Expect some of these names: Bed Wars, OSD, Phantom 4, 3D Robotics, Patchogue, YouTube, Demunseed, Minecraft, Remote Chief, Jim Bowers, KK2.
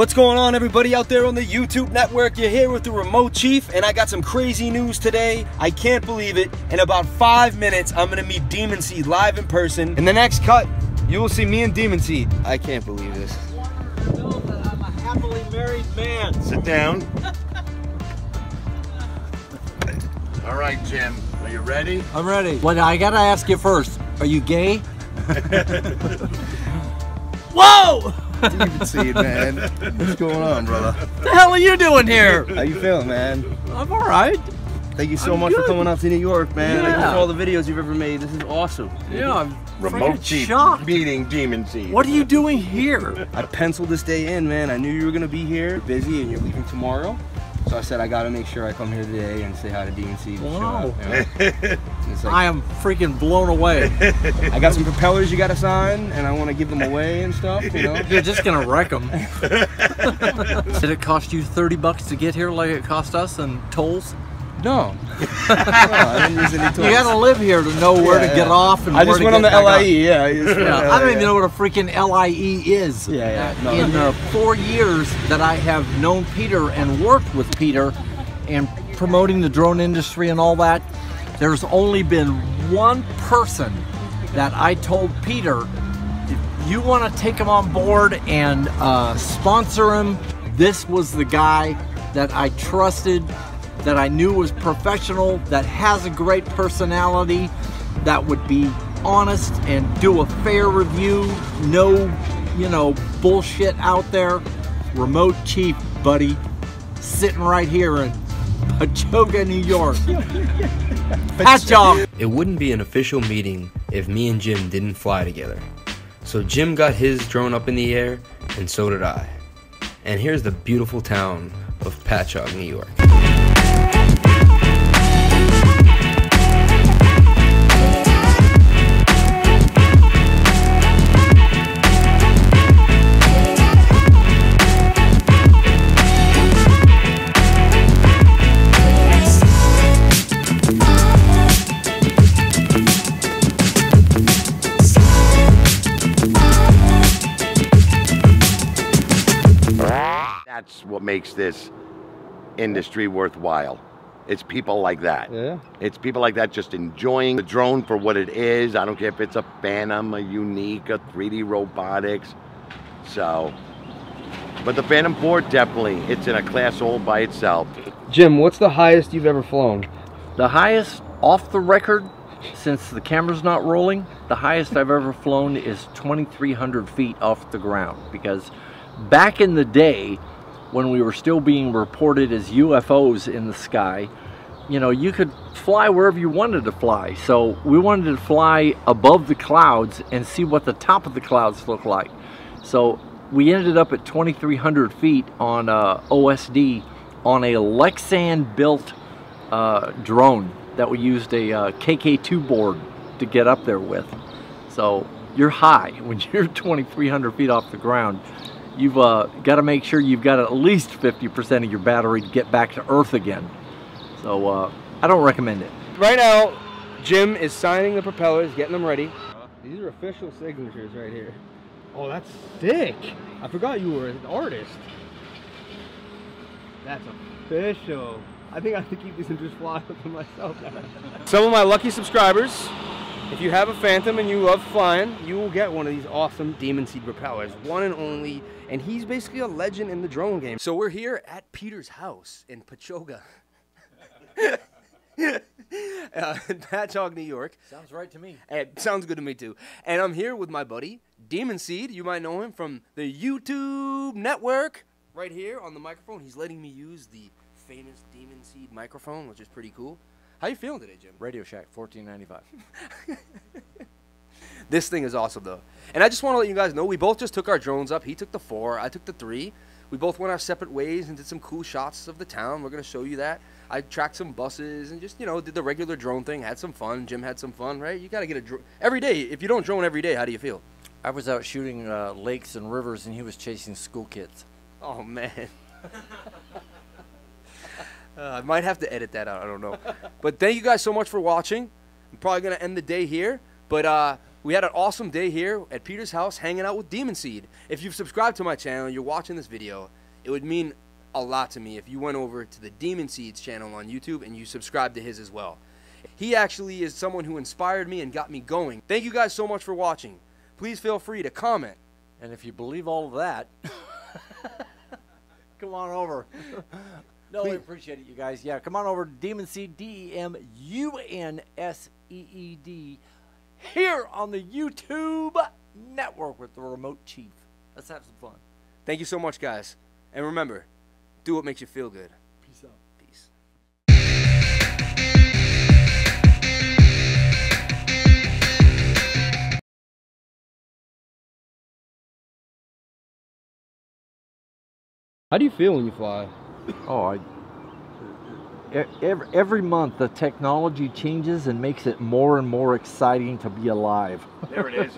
What's going on, everybody out there on the YouTube network? You're here with the Remote Chief, and I got some crazy news today. I can't believe it. In about 5 minutes, I'm gonna meet Demunseed live in person. In the next cut, you will see me and Demunseed. I can't believe this. I'm a happily married man. Sit down. All right, Jim, are you ready? I'm ready. Well, I gotta ask you first, are you gay? Whoa! Demunseed, man. What's going on, brother? What the hell are you doing here? How you feeling, man? I'm all right. Thank you so much for coming out to New York, man. Yeah. Thank you for all the videos you've ever made. This is awesome. Yeah, I'm Remote Chief shocked. Meeting Demunseed. What are you doing here? I penciled this day in, man. I knew you were going to be here. You're busy and you're leaving tomorrow. So I said, I got to make sure I come here today and say hi to Demunseed. Wow. You know? Like, I am freaking blown away. I got some propellers you got to sign, and I want to give them away and stuff, you know? You're just going to wreck them. Did it cost you 30 bucks to get here like it cost us in tolls? No. No, I didn't use any tools. You got to live here to know where to get off and where to get back on. Yeah, I just went on the LIE. I don't even know what a freaking LIE is. Yeah, yeah. No, in the 4 years that I have known Peter and worked with Peter and promoting the drone industry and all that, there's only been one person that I told Peter, if you want to take him on board and sponsor him, this was the guy that I trusted, that I knew was professional, that has a great personality, that would be honest and do a fair review, no, you know, bullshit out there. Remote Chief, buddy, sitting right here in Patchogue, New York. Patchogue! It wouldn't be an official meeting if me and Jim didn't fly together. So Jim got his drone up in the air, and so did I. And here's the beautiful town of Patchogue, New York. That's what makes this industry worthwhile. It's people like that. Yeah. It's people like that just enjoying the drone for what it is. I don't care if it's a Phantom, a Unique, a 3D Robotics. So, but the Phantom 4 definitely, it's in a class all by itself. Jim, what's the highest you've ever flown? The highest off the record, since the camera's not rolling, the highest I've ever flown is 2,300 feet off the ground, because back in the day, when we were still being reported as UFOs in the sky, you know, you could fly wherever you wanted to fly. So we wanted to fly above the clouds and see what the top of the clouds looked like. So we ended up at 2,300 feet on OSD on a Lexan-built drone that we used a KK2 board to get up there with. So you're high when you're 2,300 feet off the ground. You've got to make sure you've got at least 50% of your battery to get back to Earth again. So I don't recommend it. Right now, Jim is signing the propellers, getting them ready. These are official signatures right here. Oh, that's sick. I forgot you were an artist. That's official. I think I have to keep these and just fly with them myself. Some of my lucky subscribers, if you have a Phantom and you love flying, you will get one of these awesome Demunseed propellers, one and only, and he's basically a legend in the drone game. So we're here at Peter's house in Patchogue, Patchogue, New York. Sounds right to me. It sounds good to me too. And I'm here with my buddy, Demunseed. You might know him from the YouTube network. Right here on the microphone, he's letting me use the famous Demunseed microphone, which is pretty cool. How you feeling today, Jim? Radio Shack, $14.95. This thing is awesome, though. And I just want to let you guys know, we both just took our drones up. He took the 4, I took the 3. We both went our separate ways and did some cool shots of the town. We're going to show you that. I tracked some buses and just, you know, did the regular drone thing, had some fun. Jim had some fun, right? You got to get a drone. Every day, if you don't drone every day, how do you feel? I was out shooting lakes and rivers, and he was chasing school kids. Oh, man. I might have to edit that out, I don't know. But thank you guys so much for watching. I'm probably going to end the day here. But We had an awesome day here at Peter's house hanging out with Demunseed. If you've subscribed to my channel and you're watching this video, it would mean a lot to me if you went over to the Demunseed's channel on YouTube and you subscribed to his as well. He actually is someone who inspired me and got me going. Thank you guys so much for watching. Please feel free to comment. And if you believe all of that, come on over. No, we appreciate it, you guys. Yeah, come on over to Demunseed, DEMUNSEED, here on the YouTube network with the Remote Chief. Let's have some fun. Thank you so much, guys. And remember, do what makes you feel good. Peace out. How do you feel when you fly? Oh, every month the technology changes and makes it more and more exciting to be alive. There it is.